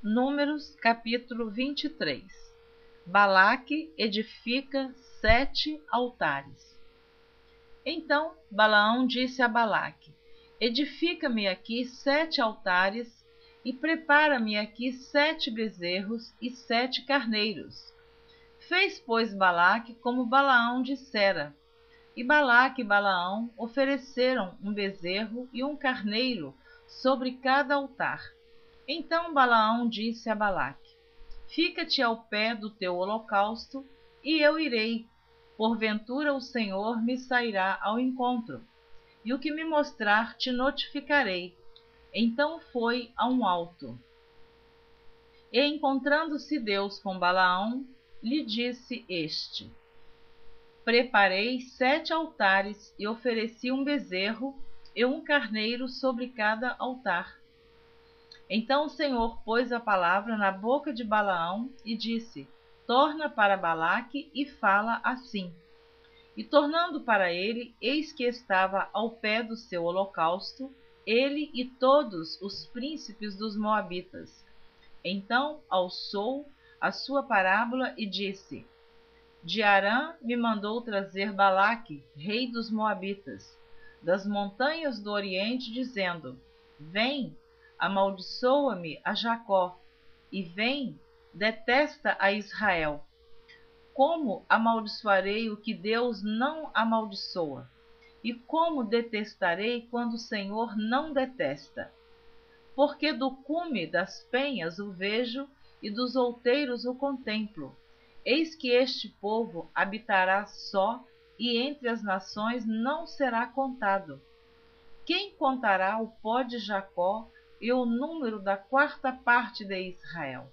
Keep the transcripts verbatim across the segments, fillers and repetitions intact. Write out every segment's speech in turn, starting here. Números capítulo vinte e três. Balaque edifica sete altares. Então Balaão disse a Balaque: edifica-me aqui sete altares e prepara-me aqui sete bezerros e sete carneiros. Fez, pois, Balaque como Balaão dissera. E Balaque e Balaão ofereceram um bezerro e um carneiro sobre cada altar. Então Balaão disse a Balaque: fica-te ao pé do teu holocausto, e eu irei. Porventura o Senhor me sairá ao encontro, e o que me mostrar te notificarei. Então foi a um alto. E encontrando-se Deus com Balaão, lhe disse este: preparei sete altares e ofereci um bezerro e um carneiro sobre cada altar. Então o Senhor pôs a palavra na boca de Balaão e disse: torna para Balaque e fala assim. E tornando para ele, eis que estava ao pé do seu holocausto, ele e todos os príncipes dos moabitas. Então alçou a sua parábola e disse: de Harã me mandou trazer Balaque, rei dos moabitas, das montanhas do Oriente, dizendo: vem, amaldiçoa-me a Jacó, e vem, detesta a Israel. Como amaldiçoarei o que Deus não amaldiçoa? E como detestarei quando o Senhor não detesta? Porque do cume das penhas o vejo, e dos outeiros o contemplo. Eis que este povo habitará só, e entre as nações não será contado. Quem contará o pó de Jacó e o número da quarta parte de Israel?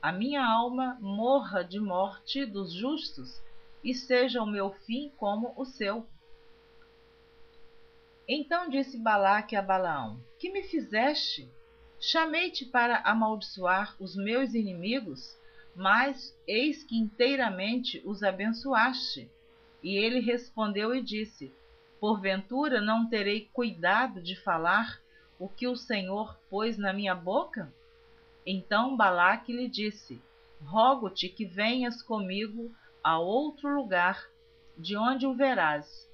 A minha alma morra de morte dos justos, e seja o meu fim como o seu. Então disse Balaque a Balaão: que me fizeste? Chamei-te para amaldiçoar os meus inimigos, mas eis que inteiramente os abençoaste. E ele respondeu e disse: porventura não terei cuidado de falar o que o Senhor pôs na minha boca? Então Balaque lhe disse: rogo-te que venhas comigo a outro lugar, de onde o verás.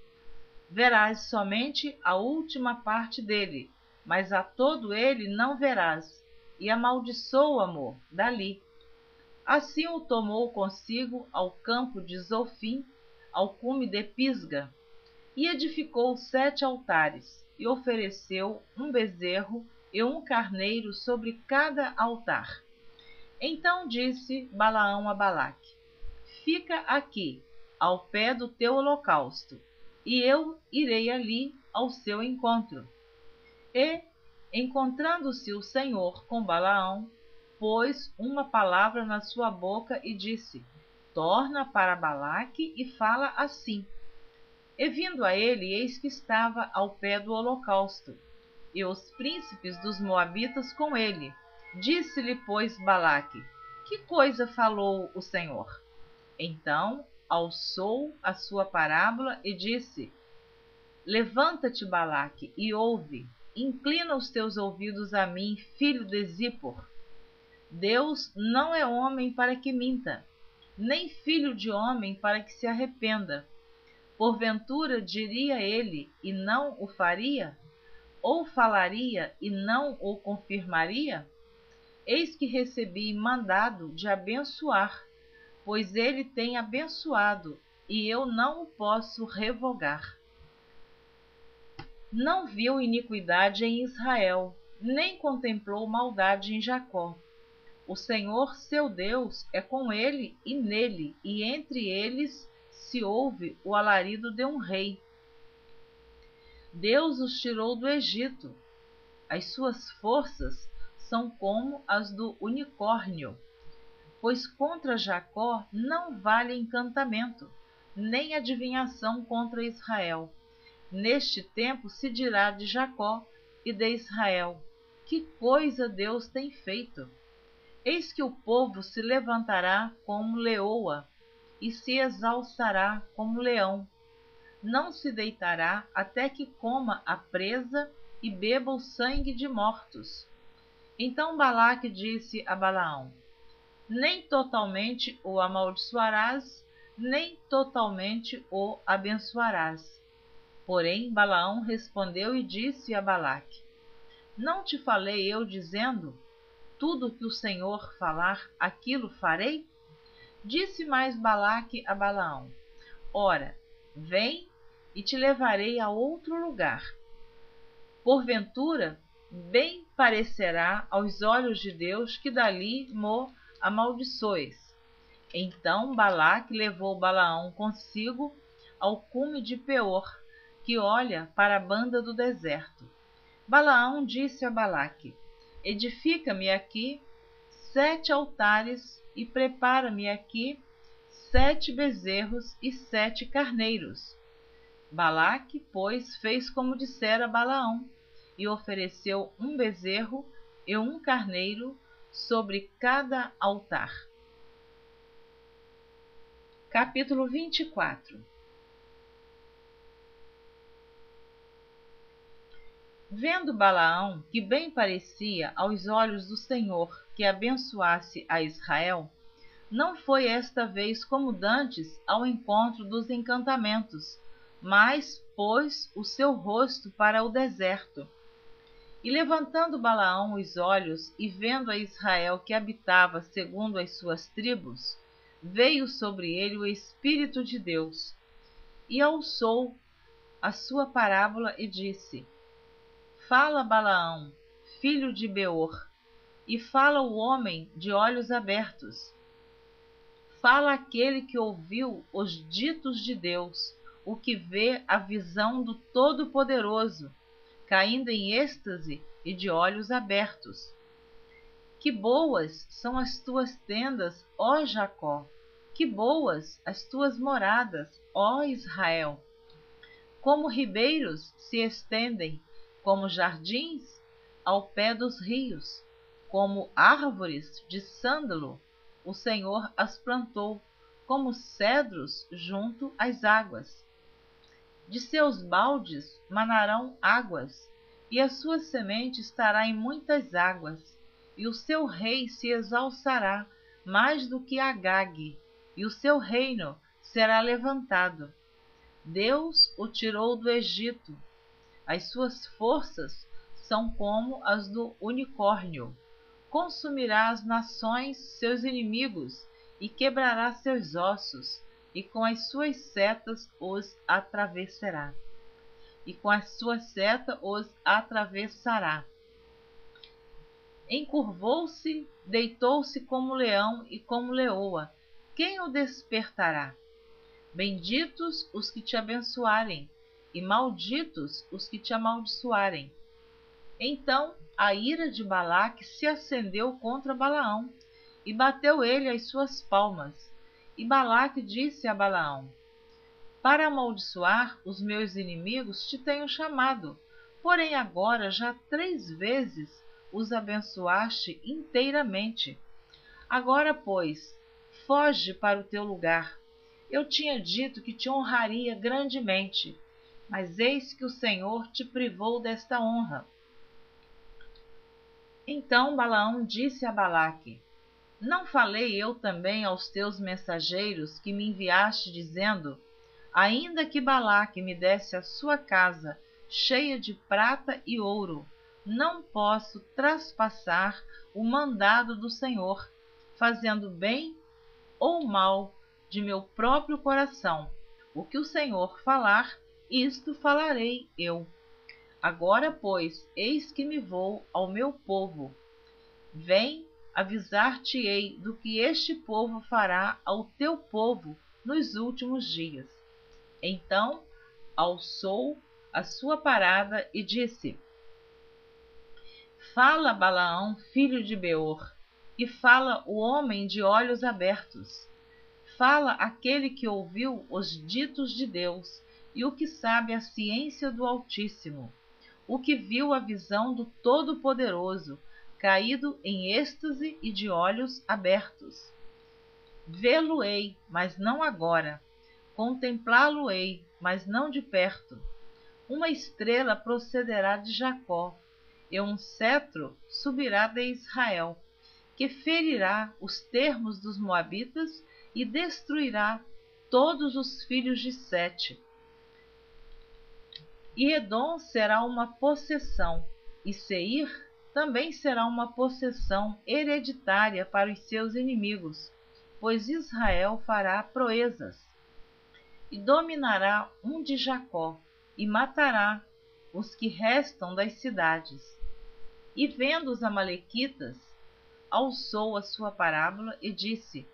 Verás somente a última parte dele, mas a todo ele não verás, e amaldiçoa-mo dali. Assim o tomou consigo ao campo de Zofim, ao cume de Pisga, e edificou sete altares, e ofereceu um bezerro e um carneiro sobre cada altar. Então disse Balaão a Balaque: fica aqui, ao pé do teu holocausto, e eu irei ali ao seu encontro. E, encontrando-se o Senhor com Balaão, pôs uma palavra na sua boca e disse: torna para Balaque e fala assim. E vindo a ele, eis que estava ao pé do holocausto, e os príncipes dos moabitas com ele. Disse-lhe, pois, Balaque: que coisa falou o Senhor? Então alçou a sua parábola e disse: levanta-te, Balaque, e ouve, inclina os teus ouvidos a mim, filho de Zippor. Deus não é homem para que minta, nem filho de homem para que se arrependa. Porventura diria ele, e não o faria? Ou falaria, e não o confirmaria? Eis que recebi mandado de abençoar, pois ele tem abençoado, e eu não o posso revogar. Não viu iniquidade em Israel, nem contemplou maldade em Jacó. O Senhor, seu Deus, é com ele e nele, e entre eles se ouve o alarido de um rei. Deus os tirou do Egito. As suas forças são como as do unicórnio, pois contra Jacó não vale encantamento, nem adivinhação contra Israel. Neste tempo se dirá de Jacó e de Israel: que coisa Deus tem feito! Eis que o povo se levantará como leoa, e se exalçará como leão. Não se deitará até que coma a presa e beba o sangue de mortos. Então Balaque disse a Balaão: nem totalmente o amaldiçoarás, nem totalmente o abençoarás. Porém Balaão respondeu e disse a Balaque: não te falei eu dizendo, tudo que o Senhor falar, aquilo farei? Disse mais Balaque a Balaão: ora, vem e te levarei a outro lugar. Porventura, bem parecerá aos olhos de Deus que dali mo amaldiçoes. Então Balaque levou Balaão consigo ao cume de Peor, que olha para a banda do deserto. Balaão disse a Balaque: edifica-me aqui sete altares e prepara-me aqui sete bezerros e sete carneiros. Balaque, pois, fez como dissera Balaão, e ofereceu um bezerro e um carneiro sobre cada altar. Capítulo vinte e quatro. Vendo Balaão que bem parecia aos olhos do Senhor que abençoasse a Israel, não foi esta vez como dantes ao encontro dos encantamentos, mas pôs o seu rosto para o deserto. E levantando Balaão os olhos e vendo a Israel que habitava segundo as suas tribos, veio sobre ele o Espírito de Deus, e alçou a sua parábola e disse: fala Balaão, filho de Beor, e fala o homem de olhos abertos. Fala aquele que ouviu os ditos de Deus, o que vê a visão do Todo-Poderoso, caindo em êxtase e de olhos abertos. Que boas são as tuas tendas, ó Jacó, que boas as tuas moradas, ó Israel! Como ribeiros se estendem, como jardins ao pé dos rios, como árvores de sândalo, o Senhor as plantou, como cedros junto às águas. De seus baldes manarão águas, e a sua semente estará em muitas águas, e o seu rei se exalçará mais do que Agag, e o seu reino será levantado. Deus o tirou do Egito. As suas forças são como as do unicórnio. Consumirá as nações, seus inimigos, e quebrará seus ossos, e com as suas setas os atravessará. E com a sua seta os atravessará. Encurvou-se, deitou-se como leão e como leoa. Quem o despertará? Benditos os que te abençoarem, e malditos os que te amaldiçoarem. Então a ira de Balaque se acendeu contra Balaão, e bateu ele as suas palmas. E Balaque disse a Balaão: para amaldiçoar os meus inimigos te tenho chamado, porém agora já três vezes os abençoaste inteiramente. Agora, pois, foge para o teu lugar. Eu tinha dito que te honraria grandemente, mas eis que o Senhor te privou desta honra. Então Balaão disse a Balaque: não falei eu também aos teus mensageiros que me enviaste, dizendo, ainda que Balaque me desse a sua casa cheia de prata e ouro, não posso traspassar o mandado do Senhor, fazendo bem ou mal de meu próprio coração. O que o Senhor falar, isto falarei eu. Agora, pois, eis que me vou ao meu povo. Vem, avisar-te-ei do que este povo fará ao teu povo nos últimos dias. Então alçou a sua parada e disse: fala Balaão, filho de Beor, e fala o homem de olhos abertos. Fala aquele que ouviu os ditos de Deus, e o que sabe a ciência do Altíssimo, o que viu a visão do Todo-Poderoso, caído em êxtase e de olhos abertos. Vê-lo-ei, mas não agora. Contemplá-lo-ei, mas não de perto. Uma estrela procederá de Jacó, e um cetro subirá de Israel, que ferirá os termos dos moabitas e destruirá todos os filhos de Sete. E Edom será uma possessão, e Seir também será uma possessão hereditária para os seus inimigos, pois Israel fará proezas, e dominará um de Jacó, e matará os que restam das cidades. E vendo os amalequitas, alçou a sua parábola e disse: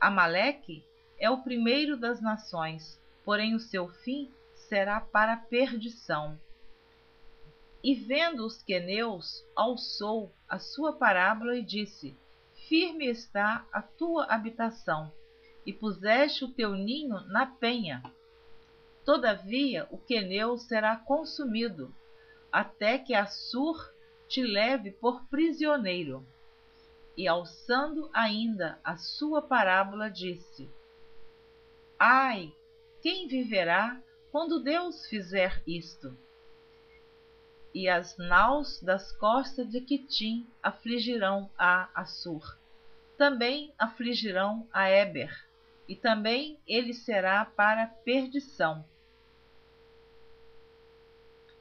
Amaleque é o primeiro das nações, porém o seu fim será para a perdição. E vendo os queneus, alçou a sua parábola e disse: Firme está a tua habitação, e puseste o teu ninho na penha. Todavia o queneu será consumido, até que Assur te leve por prisioneiro. E alçando ainda a sua parábola, disse: Ai, quem viverá quando Deus fizer isto? E as naus das costas de Quitim afligirão a Assur, também afligirão a Eber, e também ele será para perdição.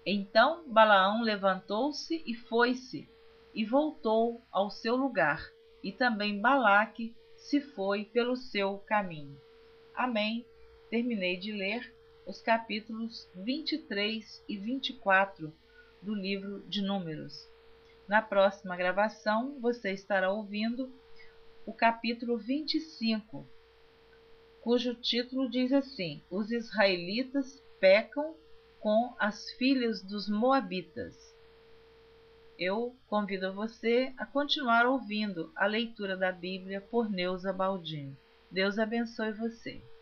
Então Balaão levantou-se e foi-se, e voltou ao seu lugar, e também Balaque se foi pelo seu caminho. Amém. Terminei de ler os capítulos vinte e três e vinte e quatro do livro de Números. Na próxima gravação, você estará ouvindo o capítulo vinte e cinco, cujo título diz assim: Os israelitas pecam com as filhas dos moabitas. Eu convido você a continuar ouvindo a leitura da Bíblia por Neuza Baldini. Deus abençoe você.